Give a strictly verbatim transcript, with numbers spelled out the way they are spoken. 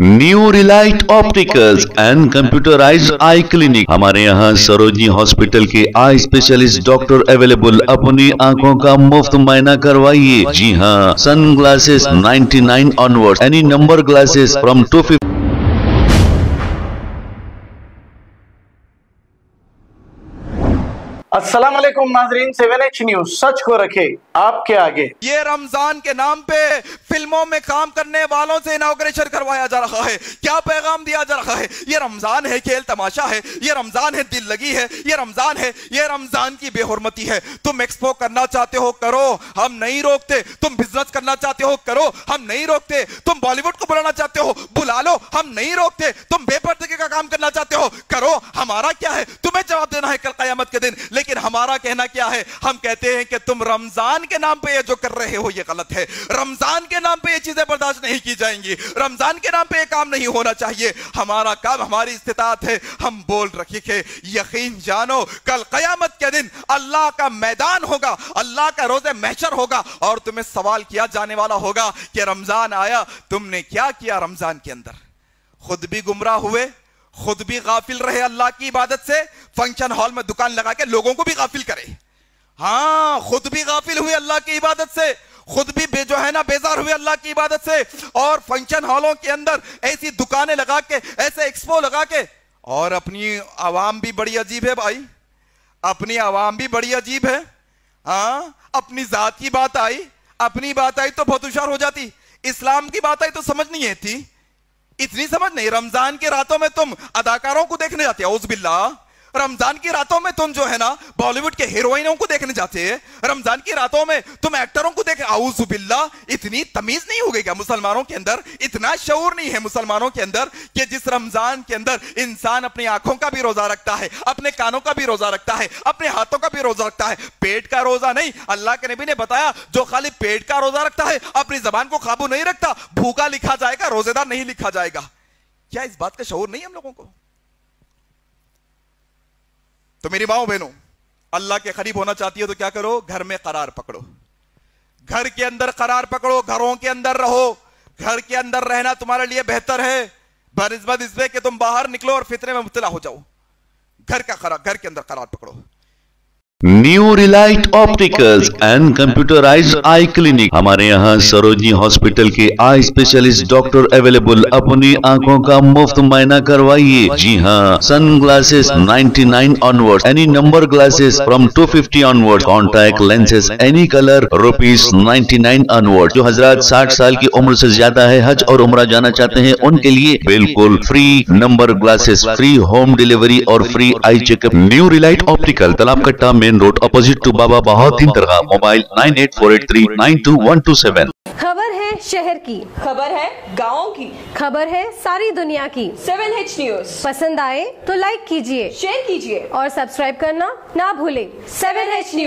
New Relight opticals and computerised eye clinic. हमारे यहाँ Sarojini hospital के आई स्पेशलिस्ट डॉक्टर अवेलेबल। अपनी आंखों का मुफ्त मायना करवाइए। जी हाँ, सन ग्लासेस निन्यानवे onward, any number glasses from two fifty. अस्सलाम वालेकुम नाजरीन, सेवन एच न्यूज सच को रखे आपके आगे। ये रमजान के नाम पे फिल्मों में काम करने वालों से इनॉग्रेशन करवाया जा रहा है। क्या पैगाम दिया जा रहा है? ये रमजान है, खेल तमाशा है, ये रमजान है, दिल लगी है, ये रमजान है, ये रमजान की बेहुरमती है। तुम एक्सपो करना चाहते हो करो, हम नहीं रोकते। तुम बिजनेस करना चाहते हो करो, हम नहीं रोकते। तुम बॉलीवुड को बुलाना चाहते हो बुला लो, हम नहीं रोकते। तुम बेपर्दगी का काम करना चाहते हो करो, हमारा क्या है? तुम्हें जवाब देना है कल कयामत के दिन। लेकिन हमारा कहना क्या है? हम कहते हैं कि तुम रमजान के नाम पे ये जो कर रहे हो ये गलत है। रमजान के नाम पे ये चीजें बर्दाश्त नहीं की जाएंगी। रमजान के नाम पे ये काम नहीं होना चाहिए। हमारा काम, हमारी इस्तिताअत है, हम बोल रखी के यकीन जानो कल कयामत के दिन अल्लाह का मैदान होगा, अल्लाह का रोज़े महशर होगा और तुम्हें सवाल किया जाने वाला होगा कि रमजान आया, तुमने क्या किया रमजान के अंदर? खुद भी गुमराह हुए, खुद भी गाफिल रहे अल्लाह की इबादत से, फंक्शन हॉल में दुकान लगा के लोगों को भी गाफिल करे। हाँ, खुद भी गाफिल हुए अल्लाह की इबादत से, खुद भी बे जो है ना बेजार हुए अल्लाह की इबादत से, और फंक्शन हॉलों के अंदर ऐसी दुकानें लगा के, ऐसे एक्सपो लगा के। और अपनी आवाम भी बड़ी अजीब है भाई, अपनी आवाम भी बड़ी अजीब है। हाँ, अपनी जात की बात आई, अपनी बात आई तो बहुत होशियार हो जाती, इस्लाम की बात आई तो समझ नहीं आती, इतनी समझ नहीं। रमजान की रातों में तुम अदाकारों को देखने जाते हो, उज़बिल्लाह। रमजान की रातों में तुम जो है ना बॉलीवुड के हीरोइनों को देखने जाते हैं। रमजान की रातों में तुम एक्टरों को देख, आउज़ुबिल्लाह। इतनी तमीज नहीं होगी क्या मुसलमानों के अंदर? इतना शऊर नहीं है मुसलमानों के अंदर कि जिस रमजान के अंदर इंसान अपनी आंखों का भी रोजा रखता है, अपने कानों का भी रोजा रखता है, अपने हाथों का भी रोजा रखता है, पेट का रोजा नहीं। अल्लाह के नबी ने बताया जो खाली पेट का रोजा रखता है, अपनी जबान को काबू नहीं रखता, भूखा लिखा जाएगा, रोजेदार नहीं लिखा जाएगा। क्या इस बात का शऊर नहीं हम लोगों को? तो मेरी माओ बहनों, अल्लाह के करीब होना चाहती हो तो क्या करो? घर में करार पकड़ो, घर के अंदर करार पकड़ो, घरों के अंदर रहो। घर के अंदर रहना तुम्हारे लिए बेहतर है बनिस्बत इससे कि तुम बाहर निकलो और फितने में मुब्तला हो जाओ। घर का करार, घर के अंदर करार पकड़ो। New Relight opticals and computerised eye clinic. हमारे यहाँ सरोजिनी हॉस्पिटल के आई स्पेशलिस्ट डॉक्टर अवेलेबल। अपनी आंखों का मुफ्त मायना करवाइए। जी हाँ, सन ग्लासेस निन्यानवे onward, any number glasses from two fifty onward, contact lenses any colour, rupees निन्यानवे ऑनवर्ड। जो हजरात साठ साल की उम्र से ज्यादा है, हज और उमरा जाना चाहते हैं, उनके लिए बिल्कुल free number glasses, free home delivery और free eye checkup. New Relight optical, Talab Katta main road opposite to Baba Bahauddin दरगाह, mobile nine eight four eight three nine two one two seven. खबर है शहर की, खबर है गाँव की, खबर है सारी दुनिया की। सेवन एच न्यूज पसंद आए तो लाइक कीजिए, शेयर कीजिए और सब्सक्राइब करना ना भूले। Seven H news.